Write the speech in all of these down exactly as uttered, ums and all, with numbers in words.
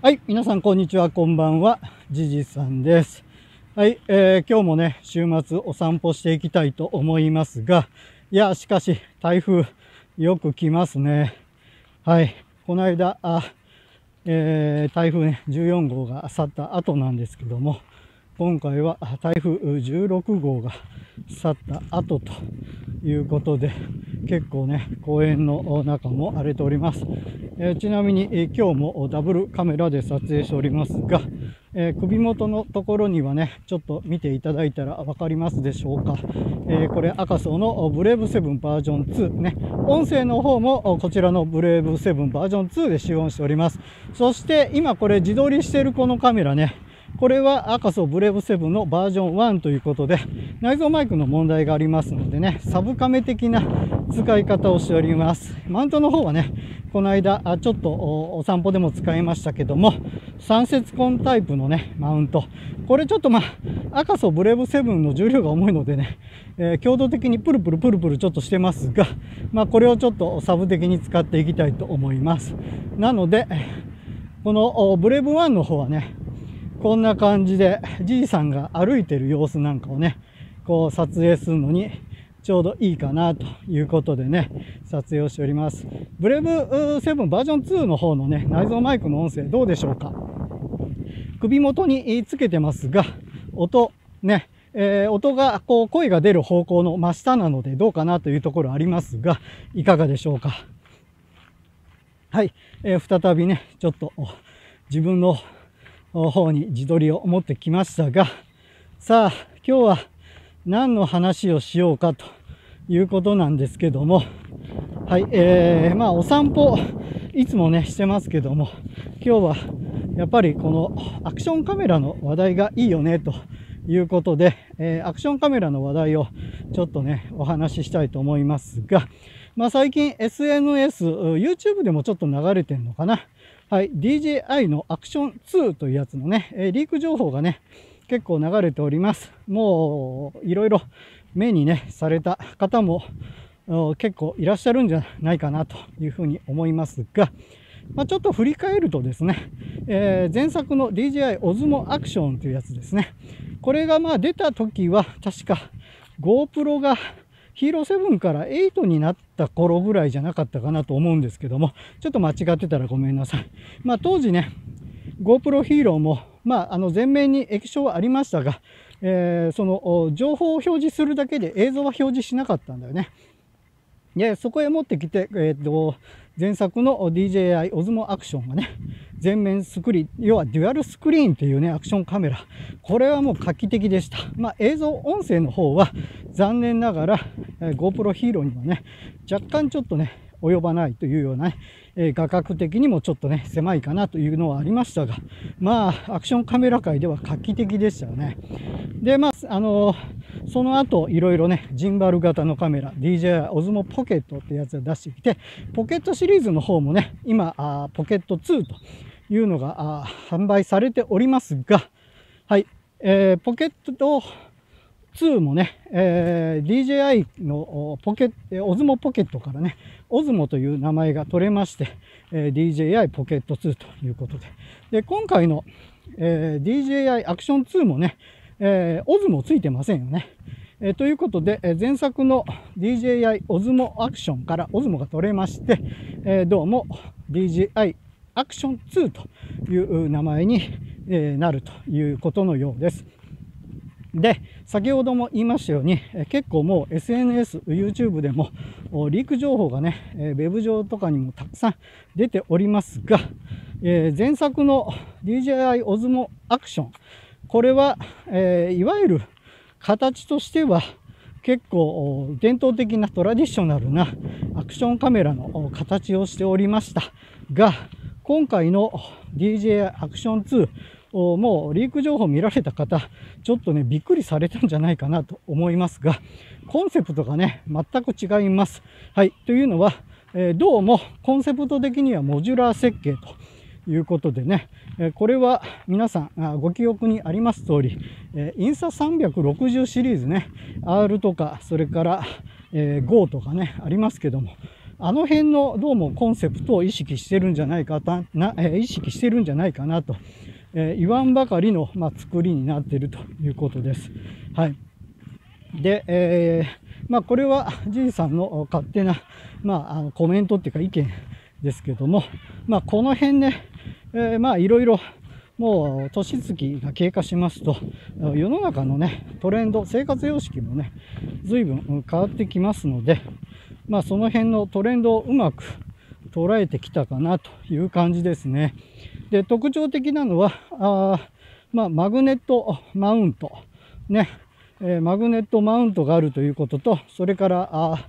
はい、皆さんこんにちは、こんばんは、じじさんです。はい、えー、今日もね、週末お散歩していきたいと思いますが、いや、しかし、台風、よく来ますね。はい、この間、あ、えー、台風ね、じゅうよんごうが去った後なんですけども、今回は台風じゅうろくごうが去った後ということで、結構ね、公園の中も荒れております。えー、ちなみに、えー、今日もダブルカメラで撮影しておりますが、えー、首元のところにはね、ちょっと見ていただいたら分かりますでしょうか。えー、これ、赤楚のブレイブセブンバージョンツーね。音声の方もこちらのブレイブセブンバージョンツーで使用しております。そして、今これ自撮りしているこのカメラね、これは赤楚ブレイブセブンのバージョンワンということで、内蔵マイクの問題がありますのでね、サブカメ的な使い方をしております。マウントの方はね、この間、ちょっとお散歩でも使いましたけども、三節コンタイプのね、マウント。これちょっとまあ、赤楚ブレイブセブンの重量が重いのでね、えー、強度的にプルプルプルプルちょっとしてますが、まあこれをちょっとサブ的に使っていきたいと思います。なので、このブレイブワンの方はね、こんな感じで、じいさんが歩いてる様子なんかをね、こう撮影するのに、ちょうどいいかなということでね、撮影をしております。ブレイブセブンバージョンツーの方のね、内蔵マイクの音声どうでしょうか。首元につけてますが、音、ね、えー、音が、こう、声が出る方向の真下なのでどうかなというところありますが、いかがでしょうか。はい、えー、再びね、ちょっと自分の方に自撮りを持ってきましたが、さあ、今日は何の話をしようかということなんですけども、はい、えー、まあお散歩いつもねしてますけども、今日はやっぱりこのアクションカメラの話題がいいよねということで、えー、アクションカメラの話題をちょっとねお話ししたいと思いますが、まあ最近 エスエヌエス、YouTube でもちょっと流れてるのかな。はい、ディージェーアイ のアクションツーというやつのね、えー、リーク情報がね、結構流れております。もう、いろいろ目にね、された方も結構いらっしゃるんじゃないかなというふうに思いますが、まあ、ちょっと振り返るとですね、えー、前作の ディージェーアイ Osmo Action というやつですね。これがまあ出た時は、確か GoPro が Hero セブンからエイトになった頃ぐらいじゃなかったかなと思うんですけども、ちょっと間違ってたらごめんなさい。まあ当時ね、GoPro Hero も、まあ、あの前面に液晶はありましたが、えー、その情報を表示するだけで映像は表示しなかったんだよね。で、そこへ持ってきて、えー、と前作の ディージェーアイ Osmo Action がね、前面スクリーン、要はデュアルスクリーンというね、アクションカメラ。これはもう画期的でした。まあ、映像音声の方は残念ながら、えー、GoPro Hero にはね、若干ちょっとね、及ばないというような、ね、えー、画角的にもちょっとね、狭いかなというのはありましたが、まあ、アクションカメラ界では画期的でしたよね。で、まあ、あのー、その後、いろいろね、ジンバル型のカメラ、ディージェーアイ Osmo Pocket ってやつを出してきて、ポケットシリーズの方もね、今、あポケットツーというのがあ販売されておりますが、はい、えー、ポケットツーもね、えー、ディージェーアイ のポケット、Osmo Pocket からね、Osmo という名前が取れまして、えー、ディージェーアイ Pocket ツーということで。で、今回の、えー、ディージェーアイ Action ツーもね、えー、Osmo ついてませんよね。えー、ということで、えー、前作の ディージェーアイ Osmo Action から Osmo が取れまして、えー、どうも ディージェーアイ Action ツーという名前に、えー、なるということのようです。で、先ほども言いましたように、結構もう エスエヌエス、YouTube でもリーク情報がね、ウェブ上とかにもたくさん出ておりますが、えー、前作の ディージェーアイ Osmo Action、これは、えー、いわゆる形としては結構伝統的なトラディショナルなアクションカメラの形をしておりましたが、今回の ディージェーアイ Action ツー、もうリーク情報見られた方、ちょっとね、びっくりされたんじゃないかなと思いますが、コンセプトがね、全く違います。はい。というのは、えー、どうもコンセプト的にはモジュラー設計ということでね、えー、これは皆さんご記憶にあります通り、えー、インスタさんびゃくろくじゅうシリーズね、R とか、それから、えー、ゴー とかね、ありますけども、あの辺のどうもコンセプトを意識してるんじゃないかな、意識してるんじゃないかなと、えー、言わんばかりの、まあ、作りになっているということです。はい。で、えー、まあこれはじいさんの勝手な、まあ、あのコメントっていうか意見ですけども、まあこの辺ね、えー、まあいろいろもう年月が経過しますと、世の中のね、トレンド、生活様式もね、随分変わってきますので、まあその辺のトレンドをうまく捉えてきたかなという感じですね。で、特徴的なのは、あまあマグネットマウント、ね、えー、マグネットマウントがあるということと、それからあ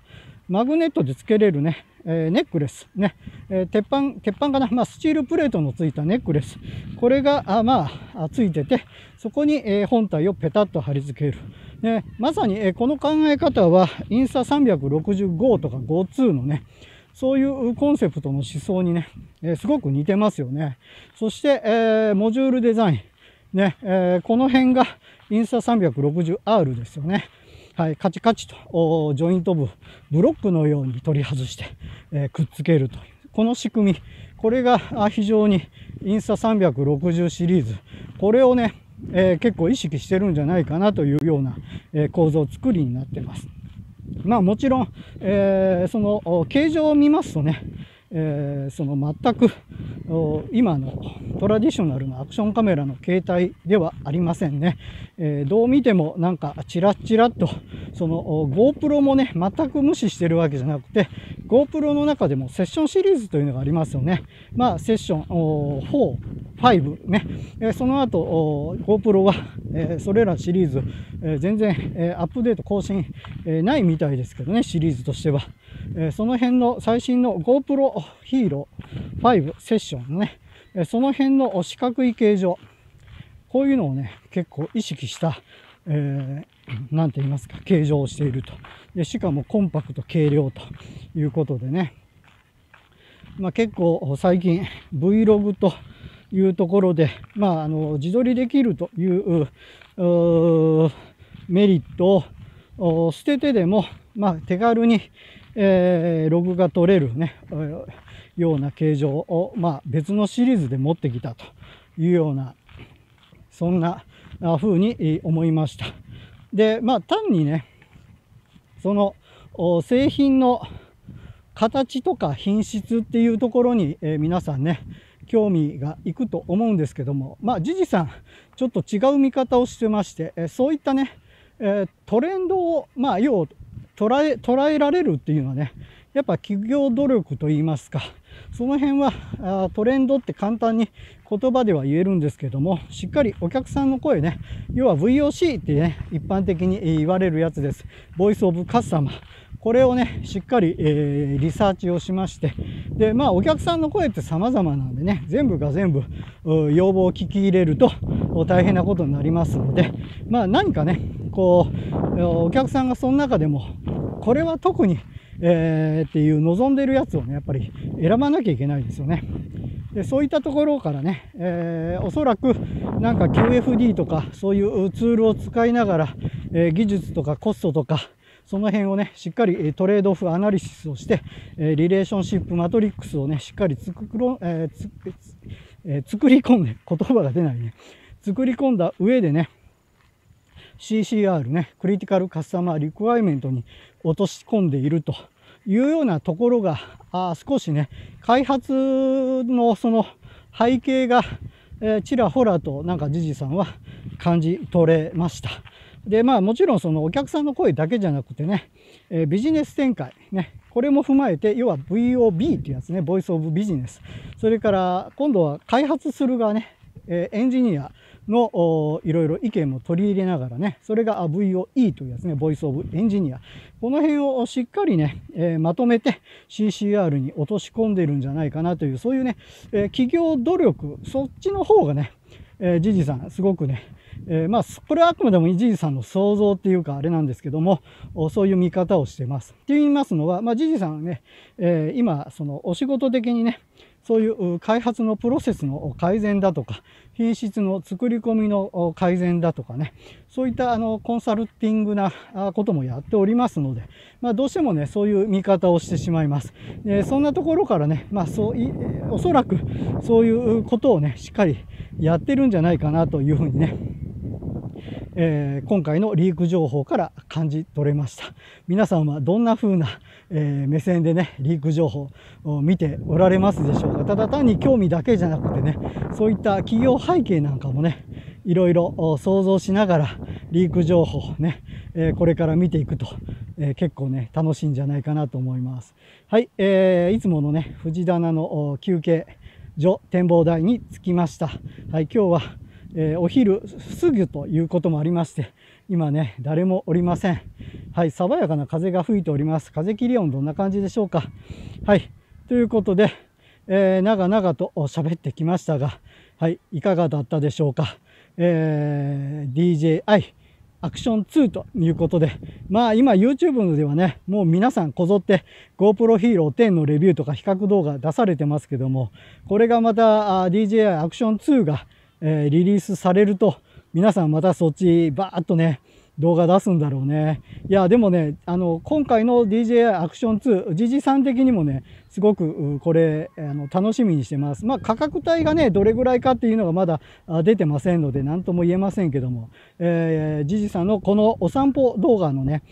マグネットで付けれるね、えー、ネックレス、ね、えー、鉄板、鉄板かな、まあ、スチールプレートのついたネックレス、これがあ、まあ、ついてて、そこに、えー、本体をペタッと貼り付ける。ね、まさに、えー、この考え方は、インスタさんびゃくろくじゅうごとかごじゅうにのね、そういうコンセプトの思想にね、えー、すごく似てますよね。そして、えー、モジュールデザイン。ね、えー、この辺がインスタ さんびゃくろくじゅうアール ですよね。はい、カチカチとジョイント部、ブロックのように取り外して、えー、くっつけるという、この仕組み、これが非常にインスタさんびゃくろくじゅうシリーズ、これをね、えー、結構意識してるんじゃないかなというような、えー、構造作りになってます。まあもちろん、えー、その形状を見ますとね、えー、その全く今のトラディショナルなアクションカメラの形態ではありませんね。えー、どう見てもなんかチラッチラッと、その GoPro もね、全く無視してるわけじゃなくて、GoPro の中でもセッションシリーズというのがありますよね。まあセッションよん、ごね、えー、その後 GoPro は、えー、それらシリーズ、えー、全然、えー、アップデート更新、えー、ないみたいですけどね、シリーズとしては。えー、その辺の最新の GoPro Hero ファイブセッションのね、その辺の四角い形状、こういうのをね、結構意識した、えー、なんて言いますか、形状をしていると。で、しかもコンパクト、軽量ということでね、まあ、結構最近 Vlog というところで、まあ、あの自撮りできるという、うメリットを捨ててでも、まあ、手軽に、えー、ログが取れるね、ような形状を、まあ、別のシリーズで持ってきたというような、そんな風に思いました。で、まあ、単にね、その製品の形とか品質っていうところに、えー、皆さんね、興味がいくと思うんですけども、まあ、ジジさん、ちょっと違う見方をしてまして、えー、そういったね、えー、トレンドを、まあ、要は捉え、捉えられるっていうのはね、やっぱ企業努力といいますか、その辺はトレンドって簡単に言葉では言えるんですけども、しっかりお客さんの声ね、要は ブイオーシー ってね、一般的に言われるやつです。ボイスオブカスタマー。これをね、しっかり、えー、リサーチをしまして、で、まあお客さんの声って様々なんでね、全部が全部要望を聞き入れると大変なことになりますので、まあ何かね、こう、お客さんがその中でも、これは特に、えー、っていう望んでいるやつをね、やっぱり選ばなきゃいけないですよね。で、そういったところからね、えー、おそらくなんか キューエフディー とかそういうツールを使いながら、えー、技術とかコストとかその辺をね、しっかりトレードオフアナリシスをして、えー、リレーションシップマトリックスをね、しっかりつくろ、えーつえー、作り込んで、言葉が出ないね、作り込んだ上でね、シーシーアール ね、クリティカルカスタマーリクワイメントに落とし込んでいるというようなところが、あ少しね、開発のその背景が、えー、ちらほらとなんかジジさんは感じ取れました。で、まあもちろんそのお客さんの声だけじゃなくてね、えー、ビジネス展開ね、これも踏まえて、要は ブイオービー っていうやつね、ボイスオブビジネス。それから今度は開発する側ね、えー、エンジニアのいろいろ意見も取り入れながらね、それが ブイオーイー というやつね、ボイスオブエンジニア。この辺をしっかりね、えー、まとめて シーシーアール に落とし込んでいるんじゃないかなという、そういうね、えー、企業努力、そっちの方がね、えー、ジジさん、すごくね、えー、まあ、これはあくまでもジジさんの想像っていうか、あれなんですけども、そういう見方をしてます。って言いますのは、まあ、ジジさんはね、えー、今、そのお仕事的にね、そういう開発のプロセスの改善だとか、品質の作り込みの改善だとかね、そういったあのコンサルティングなこともやっておりますので、まあ、どうしてもね、そういう見方をしてしまいます。えー、そんなところからね、まあ、そういおそらくそういうことをね、しっかりやってるんじゃないかなというふうにね、えー、今回のリーク情報から感じ取れました。皆さんはどんな風な、えー、目線でね、リーク情報を見ておられますでしょうか。ただ単に興味だけじゃなくてね、そういった企業背景なんかもね、いろいろ想像しながらリーク情報をね、えー、これから見ていくと、えー、結構ね、楽しいんじゃないかなと思います。はい、えー、いつものね、藤棚の休憩所展望台に着きました。はい、今日はえー、お昼過ぎということもありまして、今ね、誰もおりません。はい、爽やかな風が吹いております。風切り音どんな感じでしょうか。はい、ということで、えー、長々と喋ってきましたが、はい、いかがだったでしょうか。えー、ディージェーアイ アクションツーということで、まあ今 YouTube ではね、もう皆さんこぞって GoPro Hero テンのレビューとか比較動画出されてますけども、これがまた ディージェーアイ アクションツーがリリースされると、皆さんまたそっちバーッとね、動画出すんだろうね。いや、でもね、あの、今回の ディージェーアイ アクションツー、ジジさん的にもね、すごくこれ、あの、楽しみにしてます。まあ、価格帯がね、どれぐらいかっていうのがまだ出てませんので、何とも言えませんけども、えー、ジジさんのこのお散歩動画のね、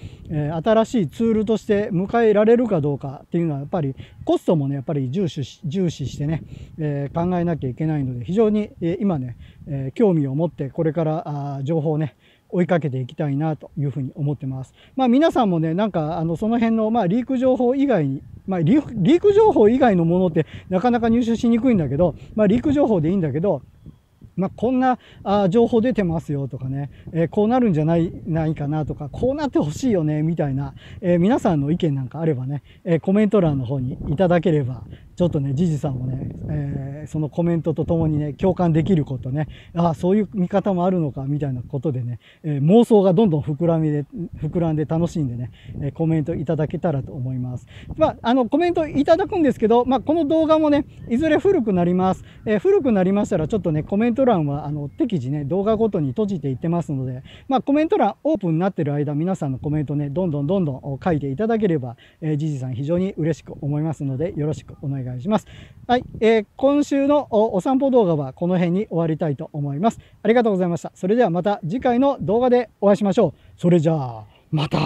新しいツールとして迎えられるかどうかっていうのは、やっぱりコストもね、やっぱり重視し、重視してね、えー、考えなきゃいけないので、非常に今ね、興味を持って、これから情報をね、追いかけていきたいなというふうに思ってます。まあ皆さんもね、なんかあのその辺のまあリーク情報以外に、まあリーク情報以外のものってなかなか入手しにくいんだけど、まあリーク情報でいいんだけど、まあこんな情報出てますよとかね、えー、こうなるんじゃない、ないかなとか、こうなってほしいよねみたいな、えー、皆さんの意見なんかあればね、えー、コメント欄の方にいただければ、ちょっとね、ジジさんもね、えー、そのコメントとともにね、共感できることね、ああ、そういう見方もあるのか、みたいなことでね、えー、妄想がどんどん膨らみで、膨らんで楽しんでね、えー、コメントいただけたらと思います。まあ、あの、コメントいただくんですけど、まあ、この動画もね、いずれ古くなります。えー、古くなりましたら、ちょっとね、コメント欄は、あの、適時ね、動画ごとに閉じていってますので、まあ、コメント欄オープンになってる間、皆さんのコメントね、どんどんどんどん書いていただければ、えー、ジジさん非常に嬉しく思いますので、よろしくお願いします。お願いします。はい、えー、今週の お, お散歩動画はこの辺に終わりたいと思います。ありがとうございました。それではまた次回の動画でお会いしましょう。それじゃあ、また。